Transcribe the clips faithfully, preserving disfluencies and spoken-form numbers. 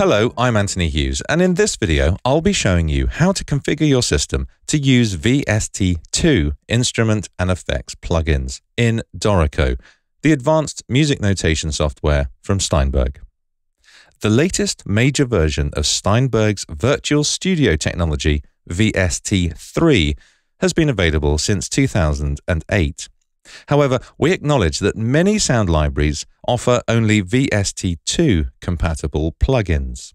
Hello, I'm Anthony Hughes, and in this video I'll be showing you how to configure your system to use V S T two instrument and effects plugins in Dorico, the advanced music notation software from Steinberg. The latest major version of Steinberg's virtual studio technology, V S T three, has been available since two thousand eight. However, we acknowledge that many sound libraries offer only V S T two compatible plugins.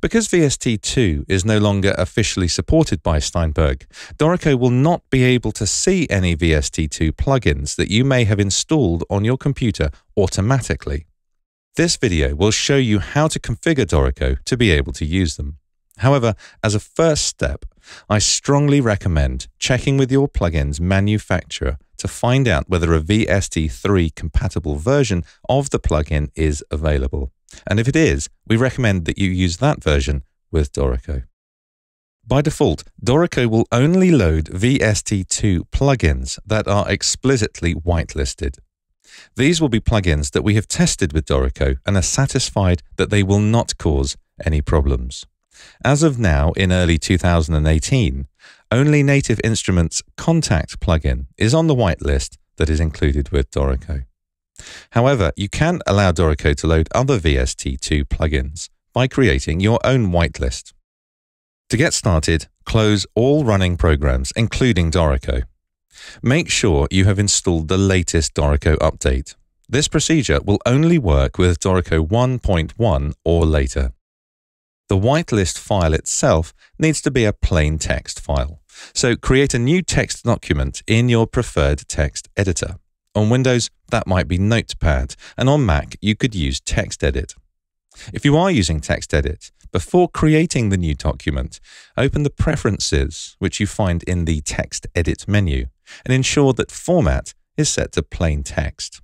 Because V S T two is no longer officially supported by Steinberg, Dorico will not be able to see any V S T two plugins that you may have installed on your computer automatically. This video will show you how to configure Dorico to be able to use them. However, as a first step, I strongly recommend checking with your plugin's manufacturer to find out whether a V S T three compatible version of the plugin is available. And if it is, we recommend that you use that version with Dorico. By default, Dorico will only load V S T two plugins that are explicitly whitelisted. These will be plugins that we have tested with Dorico and are satisfied that they will not cause any problems. As of now, in early two thousand eighteen, only Native Instruments' Kontakt plugin is on the whitelist that is included with Dorico. However, you can allow Dorico to load other V S T two plugins by creating your own whitelist. To get started, close all running programs, including Dorico. Make sure you have installed the latest Dorico update. This procedure will only work with Dorico one point one or later. The whitelist file itself needs to be a plain text file, so create a new text document in your preferred text editor. On Windows, that might be Notepad, and on Mac, you could use TextEdit. If you are using TextEdit, before creating the new document, open the Preferences, which you find in the TextEdit menu, and ensure that Format is set to Plain Text.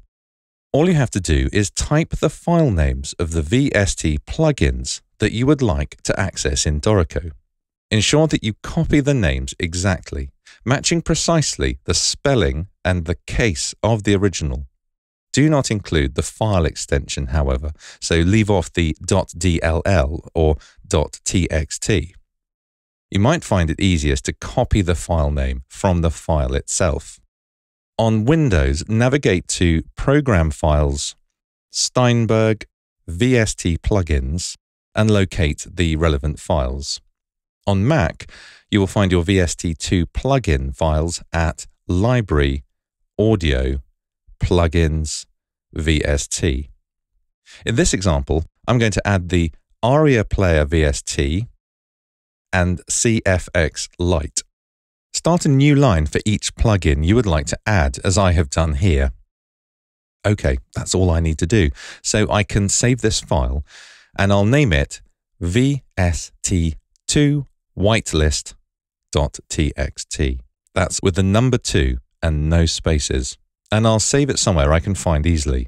All you have to do is type the file names of the V S T plugins that you would like to access in Dorico. Ensure that you copy the names exactly, matching precisely the spelling and the case of the original. Do not include the file extension, however, so leave off the .dll or .txt. You might find it easiest to copy the file name from the file itself. On Windows, navigate to Program Files, Steinberg, V S T Plugins, and locate the relevant files. On Mac, you will find your V S T two plugin files at Library, Audio, Plugins, V S T. In this example, I'm going to add the ARIA Player V S T and C F X Lite. Start a new line for each plugin you would like to add, as I have done here. Okay, that's all I need to do. So I can save this file, and I'll name it V S T two whitelist dot T X T. That's with the number two and no spaces. And I'll save it somewhere I can find easily.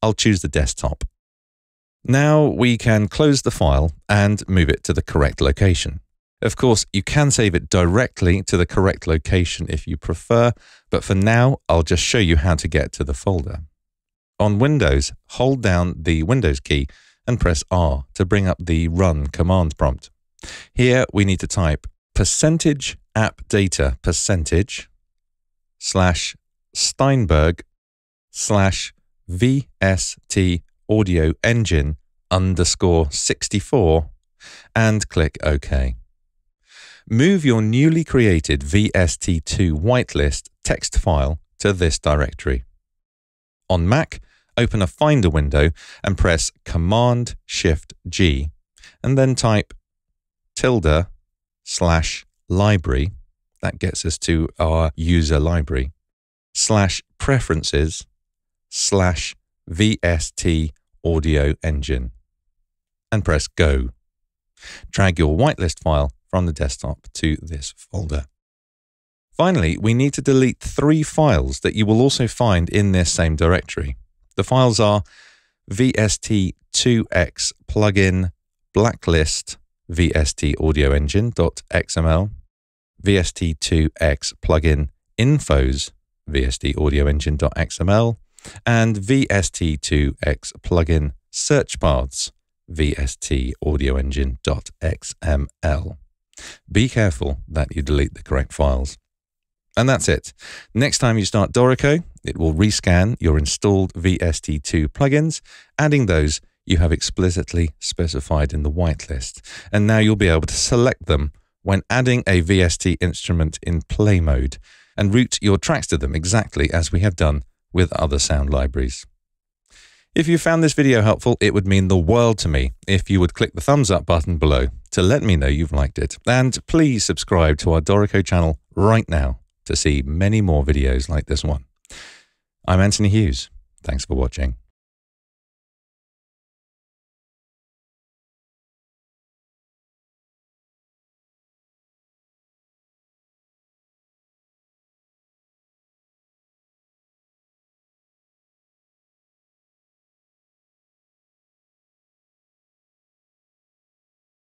I'll choose the desktop. Now we can close the file and move it to the correct location. Of course, you can save it directly to the correct location if you prefer, but for now, I'll just show you how to get to the folder. On Windows, hold down the Windows key and press R to bring up the Run command prompt. Here we need to type percentage app data percentage slash Steinberg slash V S T audio engine underscore sixty-four and click OK. Move your newly created V S T two whitelist text file to this directory. On Mac, open a Finder window and press Command Shift G, and then type tilde slash library, that gets us to our user library, slash preferences slash V S T audio engine, and press Go. Drag your whitelist file from the desktop to this folder. Finally, we need to delete three files that you will also find in this same directory. The files are V S T two X plugin blacklist V S T audio engine.xml, V S T two X plugin infos V S T audio engine.xml, and V S T two X plugin search paths v s t audio engine dot x m l. Be careful that you delete the correct files. And that's it. Next time you start Dorico, it will rescan your installed V S T two plugins, adding those you have explicitly specified in the whitelist. And now you'll be able to select them when adding a V S T instrument in play mode and route your tracks to them exactly as we have done with other sound libraries. If you found this video helpful, it would mean the world to me if you would click the thumbs up button below to let me know you've liked it. And please subscribe to our Dorico channel right now to see many more videos like this one. I'm Anthony Hughes. Thanks for watching.